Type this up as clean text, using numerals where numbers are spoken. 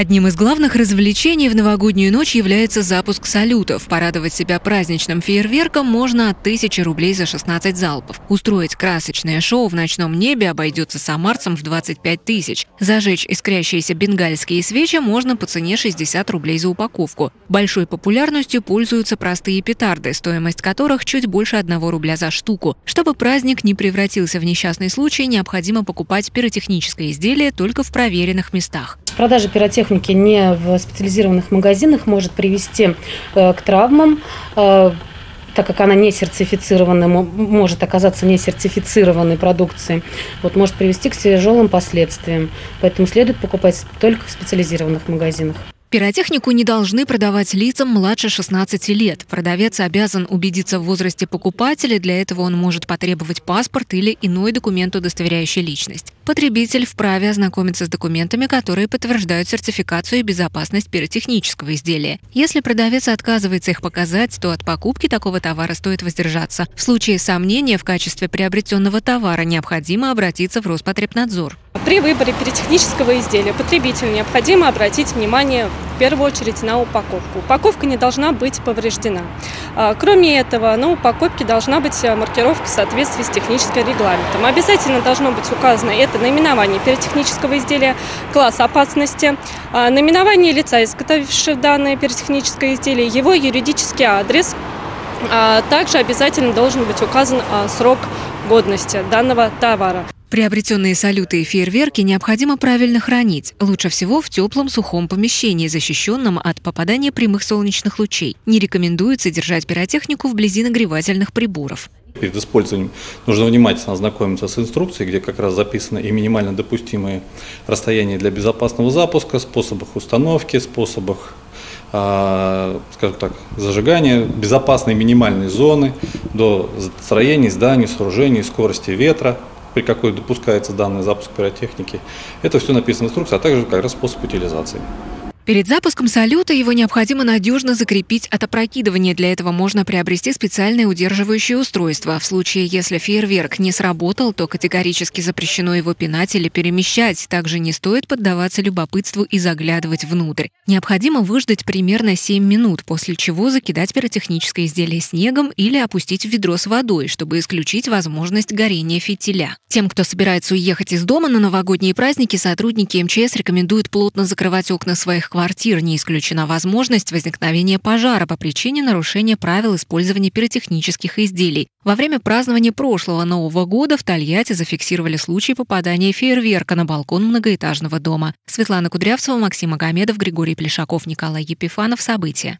Одним из главных развлечений в новогоднюю ночь является запуск салютов. Порадовать себя праздничным фейерверком можно от 1000 рублей за 16 залпов. Устроить красочное шоу в ночном небе обойдется самарцам в 25 тысяч. Зажечь искрящиеся бенгальские свечи можно по цене 60 рублей за упаковку. Большой популярностью пользуются простые петарды, стоимость которых чуть больше 1 рубля за штуку. Чтобы праздник не превратился в несчастный случай, необходимо покупать пиротехническое изделие только в проверенных местах. Продажа пиротехники не в специализированных магазинах может привести к травмам, так как она не сертифицированная, может оказаться несертифицированной продукцией, может привести к тяжелым последствиям. Поэтому следует покупать только в специализированных магазинах. Пиротехнику не должны продавать лицам младше 16 лет. Продавец обязан убедиться в возрасте покупателя, для этого он может потребовать паспорт или иной документ, удостоверяющий личность. Потребитель вправе ознакомиться с документами, которые подтверждают сертификацию и безопасность пиротехнического изделия. Если продавец отказывается их показать, то от покупки такого товара стоит воздержаться. В случае сомнения в качестве приобретенного товара необходимо обратиться в Роспотребнадзор. При выборе пиротехнического изделия потребителю необходимо обратить внимание в первую очередь на упаковку. Упаковка не должна быть повреждена. Кроме этого, на упаковке должна быть маркировка в соответствии с техническим регламентом. Обязательно должно быть указано это наименование пиротехнического изделия, класс опасности, наименование лица, изготовившего данное пиротехническое изделие, его юридический адрес. Также обязательно должен быть указан срок годности данного товара. Приобретенные салюты и фейерверки необходимо правильно хранить. Лучше всего в теплом сухом помещении, защищенном от попадания прямых солнечных лучей. Не рекомендуется держать пиротехнику вблизи нагревательных приборов. Перед использованием нужно внимательно ознакомиться с инструкцией, где как раз записаны и минимально допустимые расстояния для безопасного запуска, способах установки, способах, скажем так, зажигания, безопасной минимальной зоны до строений, зданий, сооружений, скорости ветра, при какой допускается данный запуск пиротехники. Это все написано в инструкции, а также как раз способ утилизации. Перед запуском салюта его необходимо надежно закрепить от опрокидывания. Для этого можно приобрести специальное удерживающее устройство. В случае, если фейерверк не сработал, то категорически запрещено его пинать или перемещать. Также не стоит поддаваться любопытству и заглядывать внутрь. Необходимо выждать примерно 7 минут, после чего закидать пиротехническое изделие снегом или опустить в ведро с водой, чтобы исключить возможность горения фитиля. Тем, кто собирается уехать из дома на новогодние праздники, сотрудники МЧС рекомендуют плотно закрывать окна своих квартир. Не исключена возможность возникновения пожара по причине нарушения правил использования пиротехнических изделий. Во время празднования прошлого Нового года в Тольятти зафиксировали случай попадания фейерверка на балкон многоэтажного дома. Светлана Кудрявцева, Максим Магомедов, Григорий Плешаков, Николай Епифанов. События.